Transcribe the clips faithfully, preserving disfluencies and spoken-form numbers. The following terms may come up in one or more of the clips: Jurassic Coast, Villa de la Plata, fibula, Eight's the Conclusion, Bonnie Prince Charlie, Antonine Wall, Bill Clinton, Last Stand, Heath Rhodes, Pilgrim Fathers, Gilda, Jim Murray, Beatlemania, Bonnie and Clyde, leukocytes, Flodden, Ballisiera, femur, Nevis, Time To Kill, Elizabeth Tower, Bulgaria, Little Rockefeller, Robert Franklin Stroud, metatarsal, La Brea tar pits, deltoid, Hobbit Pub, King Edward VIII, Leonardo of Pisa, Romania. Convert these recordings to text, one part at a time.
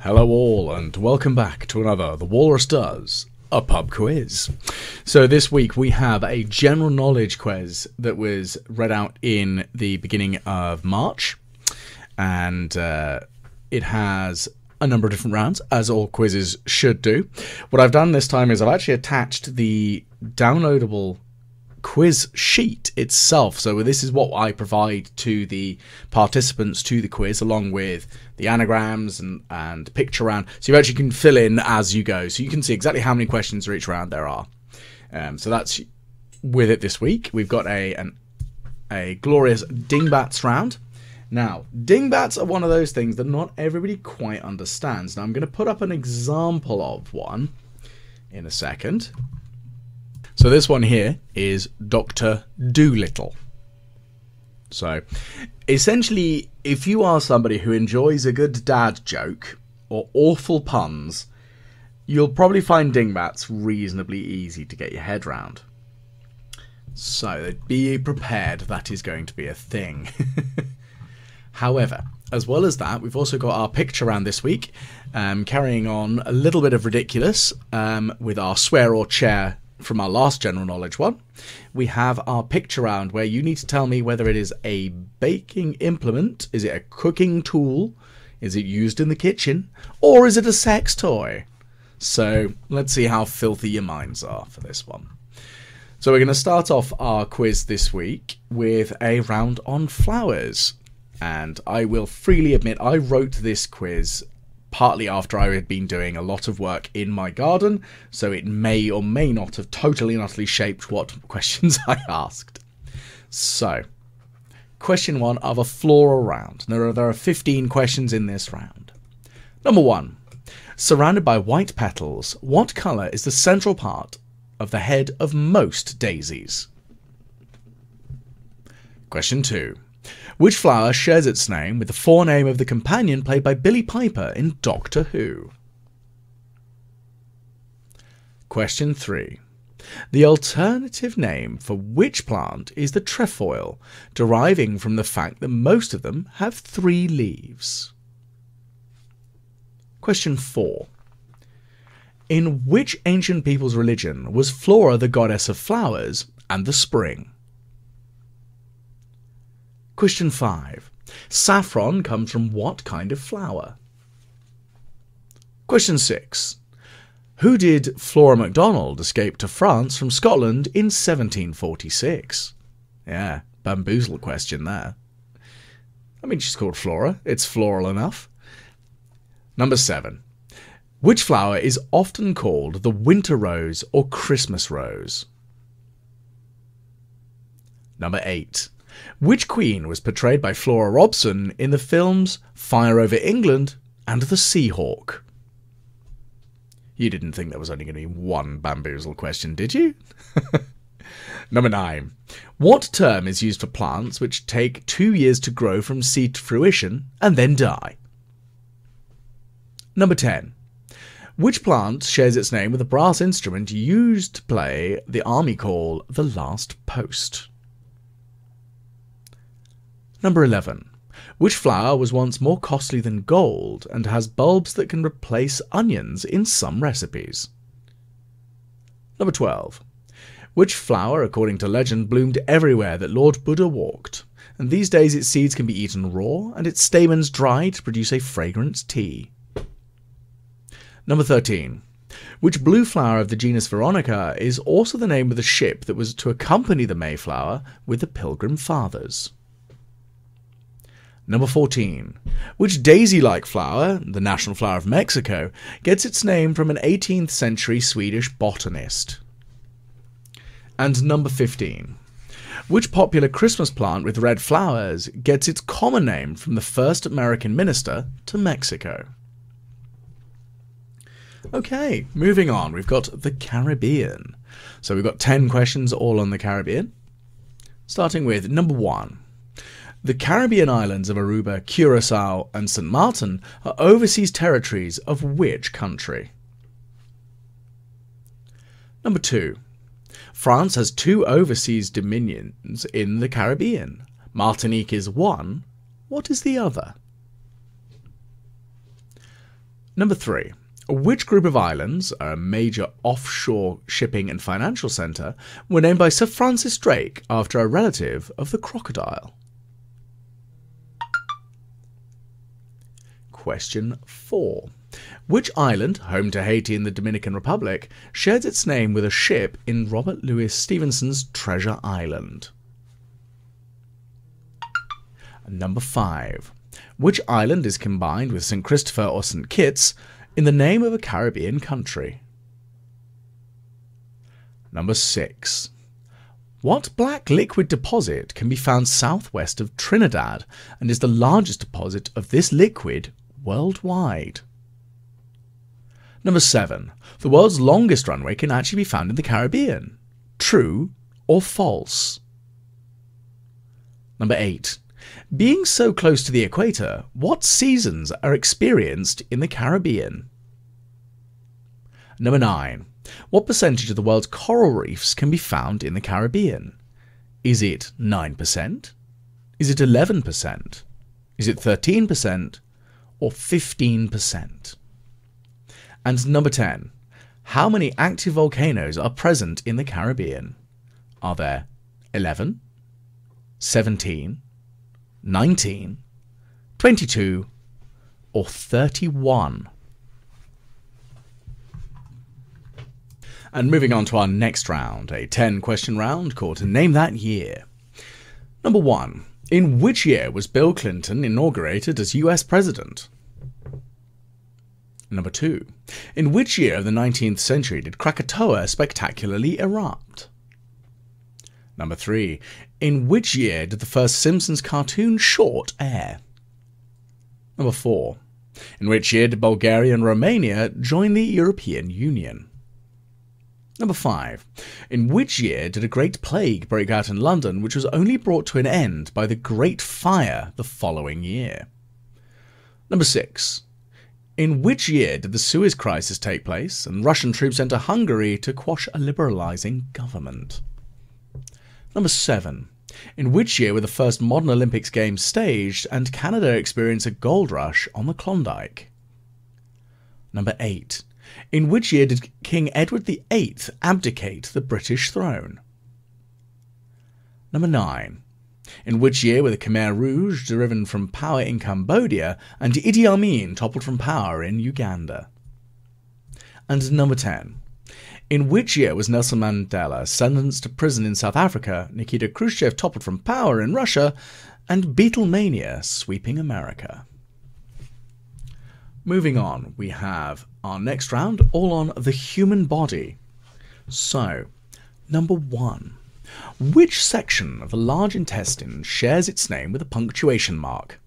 Hello all, and welcome back to another The Walrus Does a Pub Quiz. So this week we have a general knowledge quiz that was read out in the beginning of March, and uh, it has a number of different rounds, as all quizzes should do. What I've done this time is I've actually attached the downloadable quiz sheet itself. So this is what I provide to the participants to the quiz, along with the anagrams and, and picture round. So you actually can fill in as you go. So you can see exactly how many questions for each round there are. Um, so that's with it this week. We've got a, an, a glorious Dingbats round. Now, Dingbats are one of those things that not everybody quite understands. Now, I'm going to put up an example of one in a second. So this one here is Doctor Doolittle. So, essentially, if you are somebody who enjoys a good dad joke or awful puns, you'll probably find Dingbats reasonably easy to get your head round. So, be prepared, that is going to be a thing. However, as well as that, we've also got our picture round this week, um, carrying on a little bit of ridiculous um, with our swear or chair from our last general knowledge one. We have our picture round where you need to tell me whether it is a baking implement, is it a cooking tool, is it used in the kitchen, or is it a sex toy? So let's see how filthy your minds are for this one. So we're going to start off our quiz this week with a round on flowers. And I will freely admit I wrote this quiz partly after I had been doing a lot of work in my garden, so it may or may not have totally and utterly shaped what questions I asked. So, question one of a floral round. Now, there are fifteen questions in this round. Number one. Surrounded by white petals, what colour is the central part of the head of most daisies? Question two. Which flower shares its name with the forename of the companion played by Billy Piper in Doctor Who? Question three. The alternative name for which plant is the trefoil, deriving from the fact that most of them have three leaves? Question four. In which ancient people's religion was Flora the goddess of flowers and the spring? Question five. Saffron comes from what kind of flower? Question six. Who did Flora Macdonald escape to France from Scotland in seventeen forty-six? Yeah, bamboozle question there. I mean, she's called Flora. It's floral enough. Number seven. Which flower is often called the winter rose or Christmas rose? Number eight. Which queen was portrayed by Flora Robson in the films Fire Over England and The Seahawk? You didn't think there was only going to be one bamboozle question, did you? Number nine. What term is used for plants which take two years to grow from seed to fruition and then die? Number ten. Which plant shares its name with a brass instrument used to play the army call The Last Post? Number eleven. Which flower was once more costly than gold and has bulbs that can replace onions in some recipes? Number twelve. Which flower, according to legend, bloomed everywhere that Lord Buddha walked, and these days its seeds can be eaten raw and its stamens dried to produce a fragrant tea? Number thirteen. Which blue flower of the genus Veronica is also the name of the ship that was to accompany the Mayflower with the Pilgrim Fathers? Number fourteen. Which daisy-like flower, the national flower of Mexico, gets its name from an eighteenth century Swedish botanist? And number fifteen. Which popular Christmas plant with red flowers gets its common name from the first American minister to Mexico? Okay, moving on. We've got the Caribbean. So we've got ten questions all on the Caribbean. Starting with number one. The Caribbean islands of Aruba, Curaçao and Saint Martin are overseas territories of which country? Number two. France has two overseas dominions in the Caribbean. Martinique is one. What is the other? Number three. Which group of islands, a major offshore shipping and financial centre, were named by Sir Francis Drake after a relative of the crocodile? Question four. Which island, home to Haiti and the Dominican Republic, shares its name with a ship in Robert Louis Stevenson's Treasure Island? Number five. Which island is combined with Saint Christopher or Saint Kitts in the name of a Caribbean country? Number six. What black liquid deposit can be found southwest of Trinidad and is the largest deposit of this liquid worldwide? Number seven. The world's longest runway can actually be found in the Caribbean. True or false? Number eight. Being so close to the equator, what seasons are experienced in the Caribbean? Number nine. What percentage of the world's coral reefs can be found in the Caribbean? Is it nine percent? Is it eleven percent? Is it thirteen percent? Or fifteen percent? And number ten. How many active volcanoes are present in the Caribbean? Are there eleven, seventeen, nineteen, twenty-two, or thirty-one? And moving on to our next round, a ten question round called Name That Year. Number one. In which year was Bill Clinton inaugurated as U S President? Number two. In which year of the nineteenth century did Krakatoa spectacularly erupt? Number three. In which year did the first Simpsons cartoon short air? Number four. In which year did Bulgaria and Romania join the European Union? Number five. In which year did a great plague break out in London, which was only brought to an end by the Great Fire the following year? Number six. In which year did the Suez Crisis take place and Russian troops enter Hungary to quash a liberalising government? Number seven. In which year were the first modern Olympics games staged and Canada experienced a gold rush on the Klondike? Number eight. In which year did King Edward the eighth abdicate the British throne? Number nine. In which year were the Khmer Rouge driven from power in Cambodia and Idi Amin toppled from power in Uganda? And number ten. In which year was Nelson Mandela sentenced to prison in South Africa, Nikita Khrushchev toppled from power in Russia, and Beatlemania sweeping America? Moving on, we have our next round, all on the human body. So, number one. Which section of the large intestine shares its name with a punctuation mark?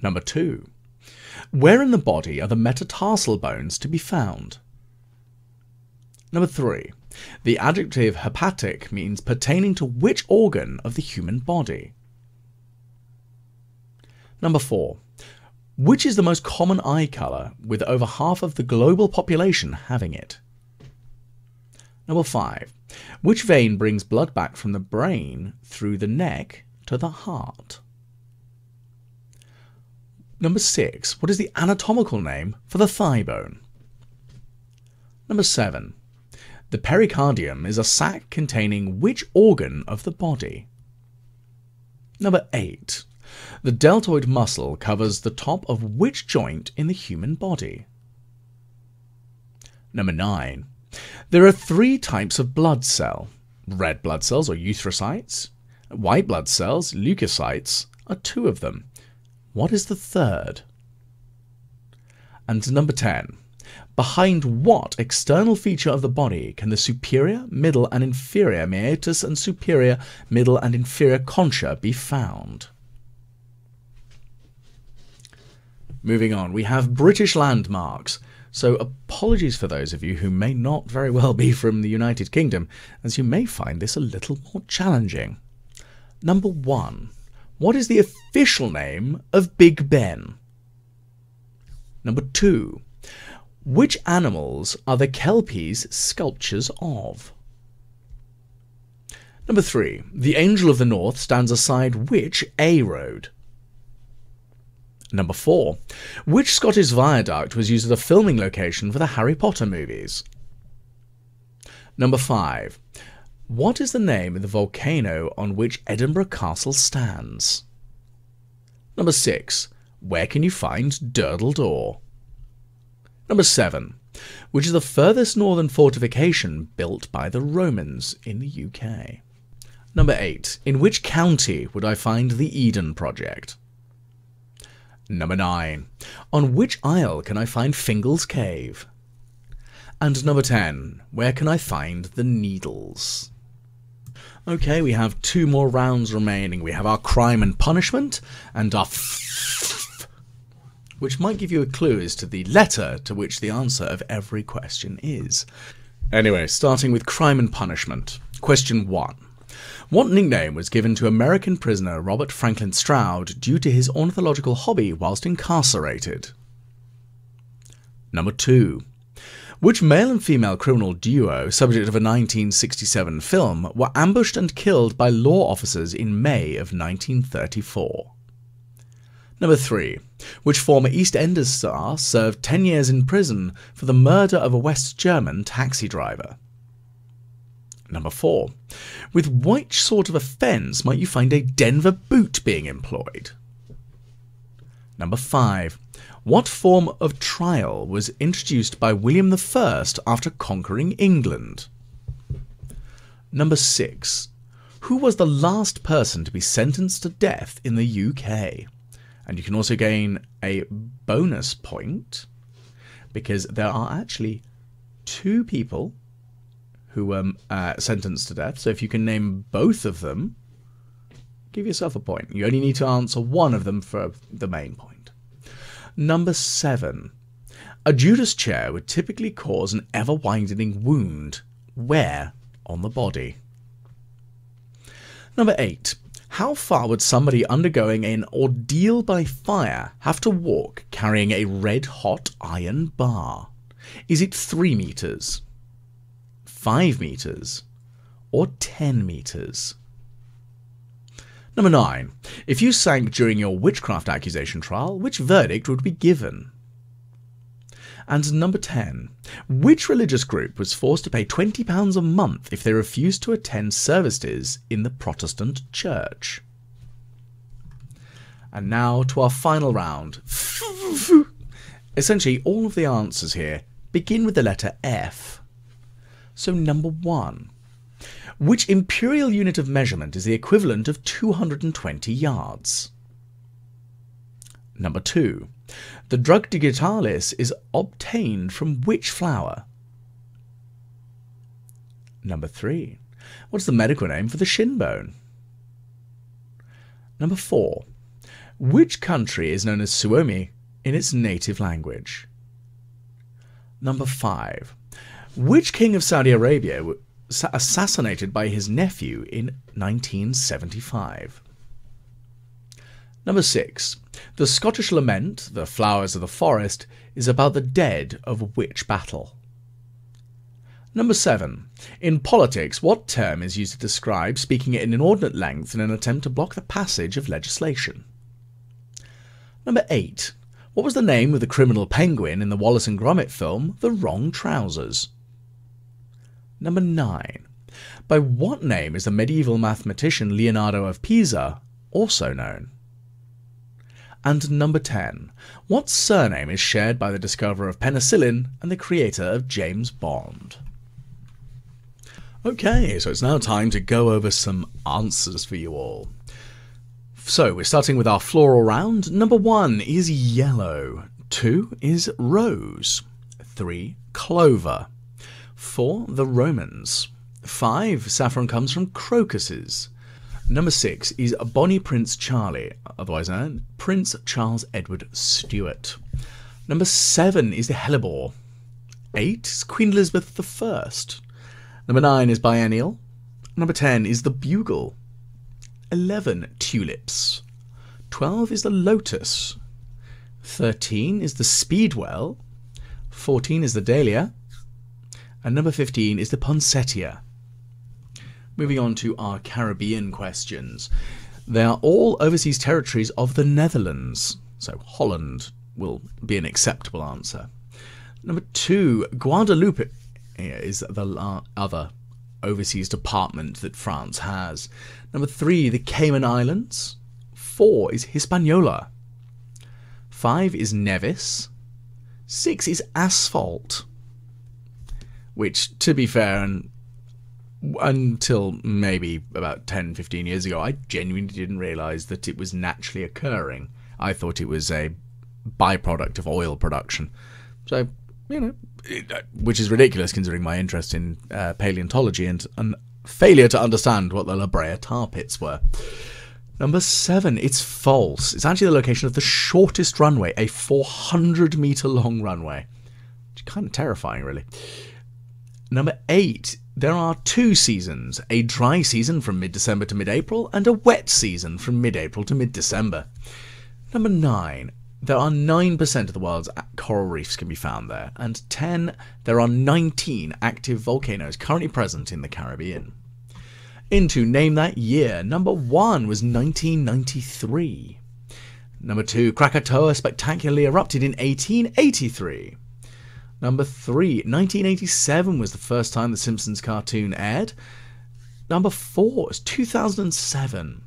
Number two. Where in the body are the metatarsal bones to be found? Number three. The adjective hepatic means pertaining to which organ of the human body? Number four. Which is the most common eye colour, with over half of the global population having it? Number five. Which vein brings blood back from the brain through the neck to the heart? Number six. What is the anatomical name for the thigh bone? Number seven. The pericardium is a sac containing which organ of the body? Number eight. The deltoid muscle covers the top of which joint in the human body? Number nine. There are three types of blood cell. Red blood cells, or erythrocytes. White blood cells, leukocytes, are two of them. What is the third? And number ten. Behind what external feature of the body can the superior, middle and inferior meatus and superior, middle and inferior concha be found? Moving on, we have British landmarks. So apologies for those of you who may not very well be from the United Kingdom, as you may find this a little more challenging. Number one. What is the official name of Big Ben? Number two. Which animals are the Kelpies sculptures of? Number three. The Angel of the North stands aside which A road? Number four. Which Scottish viaduct was used as a filming location for the Harry Potter movies? Number five. What is the name of the volcano on which Edinburgh Castle stands? Number six. Where can you find Durdle Door? Number seven. Which is the furthest northern fortification built by the Romans in the U K? Number eight. In which county would I find the Eden Project? Number nine. On which isle can I find Fingal's Cave? And number ten. Where can I find the Needles? Okay, we have two more rounds remaining. We have our crime and punishment and our f, which might give you a clue as to the letter to which the answer of every question is. Anyway, starting with crime and punishment. Question one. What nickname was given to American prisoner Robert Franklin Stroud due to his ornithological hobby whilst incarcerated? Number two. Which male and female criminal duo, subject of a nineteen sixty-seven film, were ambushed and killed by law officers in May of nineteen thirty-four? Number three. Which former EastEnders star served ten years in prison for the murder of a West German taxi driver? Number four. With which sort of offence might you find a Denver boot being employed? Number five. What form of trial was introduced by William the First after conquering England? Number six. Who was the last person to be sentenced to death in the U K? And you can also gain a bonus point because there are actually two people who were um, uh, sentenced to death. So if you can name both of them, give yourself a point. You only need to answer one of them for the main point. Number seven. A Judas chair would typically cause an ever-widening wound. Where on the body? Number eight. How far would somebody undergoing an ordeal by fire have to walk carrying a red-hot iron bar? Is it three meters? five meters or ten meters? Number nine. If you sank during your witchcraft accusation trial, which verdict would be given? And number ten. Which religious group was forced to pay twenty pounds a month if they refused to attend services in the Protestant Church? And now to our final round. Essentially, all of the answers here begin with the letter F. So number one. Which imperial unit of measurement is the equivalent of two hundred twenty yards? Number two. The drug digitalis is obtained from which flower? Number three. What's the medical name for the shin bone? Number four. Which country is known as Suomi in its native language? Number five. Which king of Saudi Arabia was assassinated by his nephew in nineteen seventy-five? Number six. The Scottish lament, The Flowers of the Forest, is about the dead of which battle? Number seven. In politics, what term is used to describe speaking at an inordinate length in an attempt to block the passage of legislation? Number eight. What was the name of the criminal penguin in the Wallace and Gromit film, The Wrong Trousers? Number nine. By what name is the medieval mathematician Leonardo of Pisa also known? And number ten. What surname is shared by the discoverer of penicillin and the creator of James Bond? Okay, so it's now time to go over some answers for you all. So we're starting with our floral round. Number one is yellow. Two is rose. Three, clover. Four, the Romans. Five, saffron comes from crocuses. Number six is Bonnie Prince Charlie, otherwise known as Prince Charles Edward Stuart. Number seven is the hellebore. Eight is Queen Elizabeth the First. Number nine is biennial. Number ten is the bugle. eleven, tulips. twelve is the lotus. thirteen is the speedwell. fourteen is the dahlia. And number fifteen is the poinsettia. Moving on to our Caribbean questions. They are all overseas territories of the Netherlands. So Holland will be an acceptable answer. Number two, Guadeloupe is the other overseas department that France has. Number three, the Cayman Islands. Four is Hispaniola. Five is Nevis. Six is Asphalt. Which, to be fair, and until maybe about ten, fifteen years ago, I genuinely didn't realise that it was naturally occurring. I thought it was a byproduct of oil production. So, you know, it, which is ridiculous considering my interest in uh, paleontology and, and failure to understand what the La Brea tar pits were. Number seven, it's false. It's actually the location of the shortest runway, a four hundred metre long runway. Which is kind of terrifying, really. Number eight, there are two seasons, a dry season from mid-December to mid-April and a wet season from mid-April to mid-December. Number nine, there are nine percent of the world's coral reefs can be found there. And ten, there are nineteen active volcanoes currently present in the Caribbean. Into name that year. Number one was nineteen ninety-three. Number two, Krakatoa spectacularly erupted in eighteen eighty-three. Number three, nineteen eighty-seven was the first time the Simpsons cartoon aired. Number four is two thousand seven.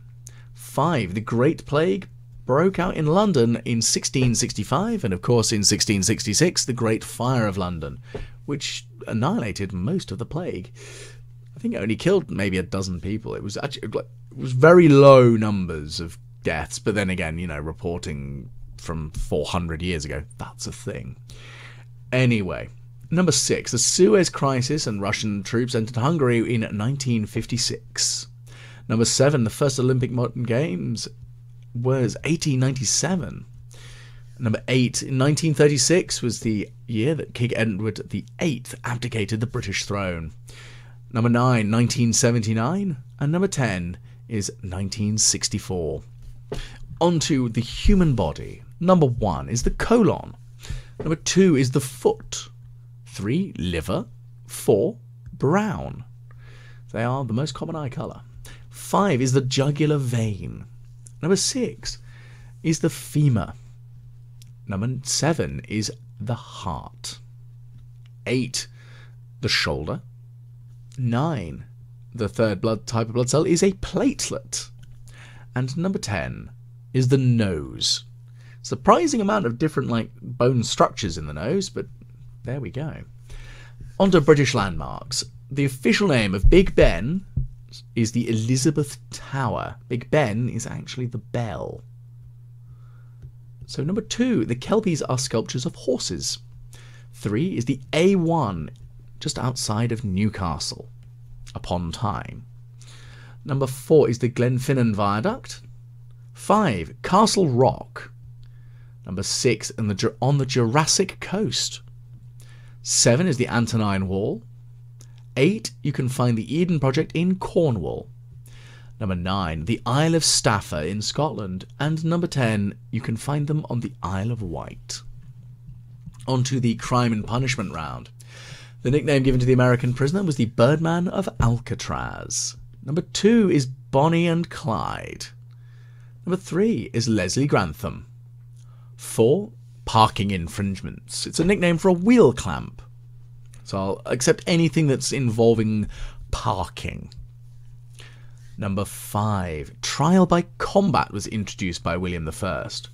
Five, the Great Plague broke out in London in sixteen sixty-five, and of course in sixteen sixty-six, the Great Fire of London, which annihilated most of the plague. I think it only killed maybe a dozen people. It was actually it was very low numbers of deaths, but then again, you know, reporting from four hundred years ago, that's a thing. Anyway, number six, the Suez Crisis and Russian troops entered Hungary in nineteen fifty-six. Number seven, the first Olympic modern games was eighteen ninety-seven. Number eight, in nineteen thirty-six was the year that King Edward the eighth abdicated the British throne. Number nine, nineteen seventy-nine. And number ten is nineteen sixty-four. On to the human body. Number one is the colon. Number two is the foot. Three, liver. Four, brown. They are the most common eye colour. Five is the jugular vein. Number six is the femur. Number seven is the heart. Eight, the shoulder. Nine, the third blood type of blood cell is a platelet. And number ten is the nose. Surprising amount of different like bone structures in the nose, but there we go. On to British landmarks. The official name of Big Ben is the Elizabeth Tower. Big Ben is actually the bell. So number two, the Kelpies are sculptures of horses. Three is the A one, just outside of Newcastle, upon Tyne. Number four is the Glenfinnan Viaduct. Five, Castle Rock. Number six, in the, on the Jurassic Coast. Seven is the Antonine Wall. Eight, you can find the Eden Project in Cornwall. Number nine, the Isle of Staffer in Scotland. And number ten, you can find them on the Isle of Wight. On to the crime and punishment round. The nickname given to the American prisoner was the Birdman of Alcatraz. Number two is Bonnie and Clyde. Number three is Leslie Grantham. Four, parking infringements. It's a nickname for a wheel clamp. So I'll accept anything that's involving parking. Number five, trial by combat was introduced by William the First.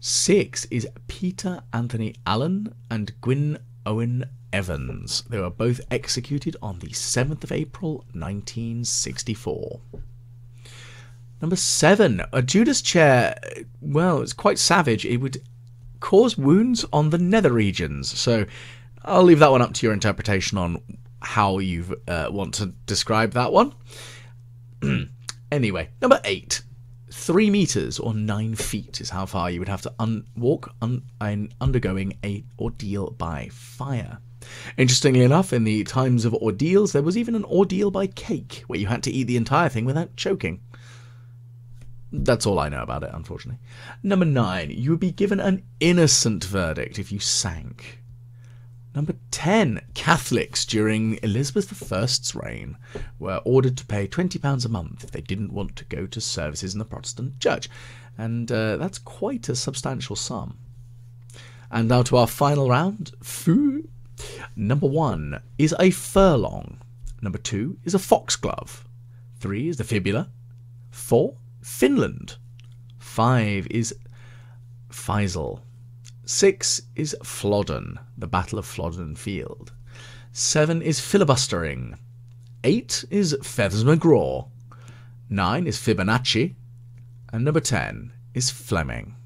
Six is Peter Anthony Allen and Gwyn Owen Evans. They were both executed on the seventh of April nineteen sixty-four. Number seven, a Judas chair, well, it's quite savage. It would cause wounds on the nether regions. So I'll leave that one up to your interpretation on how you uh, want to describe that one. Anyway, number eight, three meters or nine feet is how far you would have to un walk un in undergoing an ordeal by fire. Interestingly enough, in the times of ordeals, there was even an ordeal by cake, where you had to eat the entire thing without choking. That's all I know about it, unfortunately. Number nine, you would be given an innocent verdict if you sank. Number ten. Catholics during Elizabeth the First's reign were ordered to pay twenty pounds a month if they didn't want to go to services in the Protestant church. And uh, that's quite a substantial sum. And now to our final round. Food. Number one is a furlong. Number two is a foxglove. Three is the fibula. Four, Finland. Five is Faisal. Six is Flodden, the Battle of Flodden Field. Seven is filibustering. Eight is Feathers McGraw. Nine is Fibonacci. And number ten is Fleming.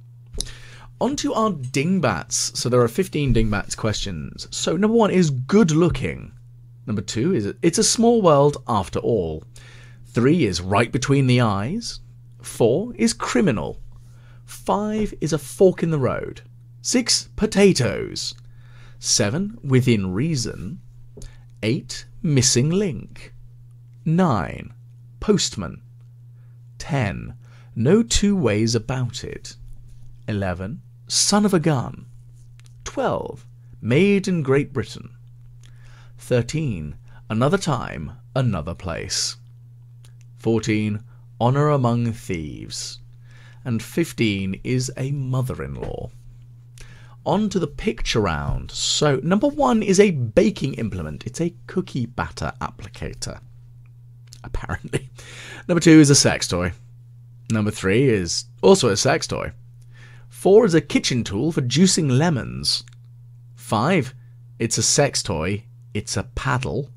On to our dingbats. So there are fifteen dingbats questions. So number one is good looking. Number two is it's a small world after all. Three is right between the eyes. Four is criminal. Five is a fork in the road. Six, potatoes. Seven, within reason. Eight, missing link. Nine, postman. Ten, no two ways about it. Eleven, son of a gun. Twelve, made in Great Britain. Thirteen, another time, another place. Fourteen, honour among thieves. And fifteen is a mother-in-law. On to the picture round. So number one is a baking implement. It's a cookie batter applicator, apparently. Number two is a sex toy. Number three is also a sex toy. Four is a kitchen tool for juicing lemons. Five, it's a sex toy. It's a paddle.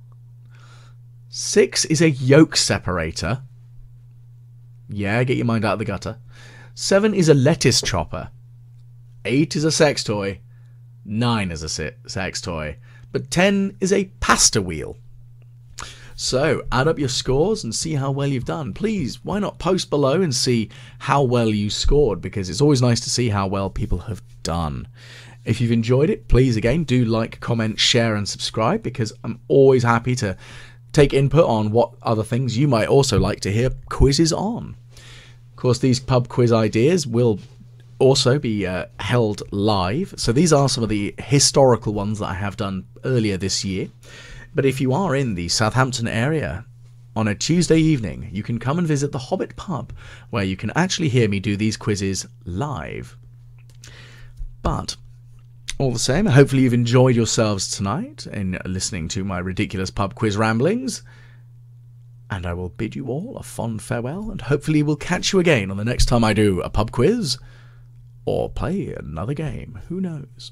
Six is a yolk separator. Yeah, get your mind out of the gutter. Seven is a lettuce chopper. Eight is a sex toy. Nine is a se sex toy. But ten is a pasta wheel. So add up your scores and see how well you've done. Please, why not post below and see how well you scored, because it's always nice to see how well people have done. If you've enjoyed it, please again do like, comment, share and subscribe, because I'm always happy to take input on what other things you might also like to hear quizzes on. Of course, these pub quiz ideas will also be uh, held live. So these are some of the historical ones that I have done earlier this year. But if you are in the Southampton area on a Tuesday evening, you can come and visit the Hobbit pub, where you can actually hear me do these quizzes live. But all the same, hopefully you've enjoyed yourselves tonight in listening to my ridiculous pub quiz ramblings. And I will bid you all a fond farewell, and hopefully we'll catch you again on the next time I do a pub quiz or play another game. Who knows?